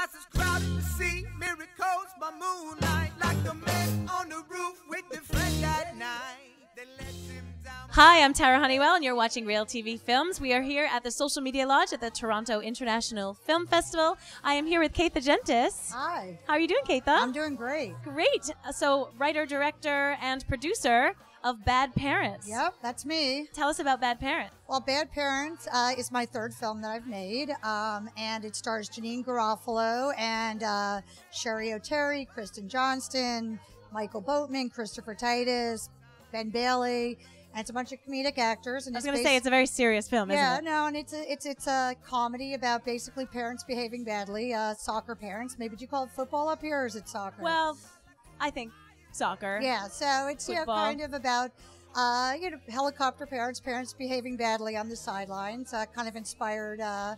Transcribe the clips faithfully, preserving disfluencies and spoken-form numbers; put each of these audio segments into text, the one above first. eyes is crowded to see miracles by moonlight, like the man on the roof with the friend at night. Hi, I'm Tara Hunnewell, and you're watching Real T V Films. We are here at the Social Media Lodge at the Toronto International Film Festival. I am here with Caytha Jentis. Hi. How are you doing, Caytha? I'm doing great. Great. So, writer, director, and producer of Bad Parents. Yep, that's me. Tell us about Bad Parents. Well, Bad Parents uh, is my third film that I've made, um, and it stars Janeane Garofalo and uh, Cheri Oteri, Kristen Johnston, Michael Boatman, Christopher Titus, Ben Bailey. And it's a bunch of comedic actors. And I was going to say it's a very serious film, yeah, isn't it? Yeah, no, and it's a, it's it's a comedy about basically parents behaving badly, uh, soccer parents. Maybe do you call it football up here, or is it soccer? Well, I think soccer. Yeah, so it's yeah, kind of about uh, you know helicopter parents, parents behaving badly on the sidelines, uh, kind of inspired uh,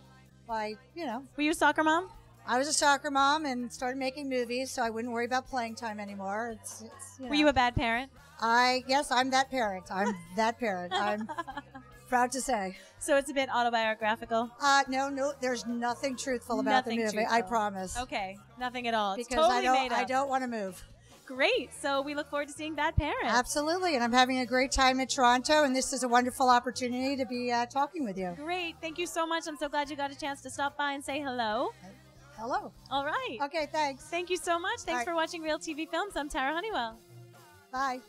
by, you know. Were you a soccer mom? I was a soccer mom and started making movies, so I wouldn't worry about playing time anymore. It's, it's, you know. Were you a bad parent? I yes, I'm that parent. I'm that parent. I'm proud to say. So it's a bit autobiographical? Uh, no, no. There's nothing truthful about nothing the movie. Truthful. I promise. Okay, nothing at all. Because it's totally I don't, made up. I don't want to move. Great. So we look forward to seeing Bad Parents. Absolutely. And I'm having a great time at Toronto, and this is a wonderful opportunity to be uh, talking with you. Great. Thank you so much. I'm so glad you got a chance to stop by and say hello. Hello. All right. Okay, thanks. Thank you so much. Thanks for watching Real T V Films. I'm Tara Hunnewell. Bye.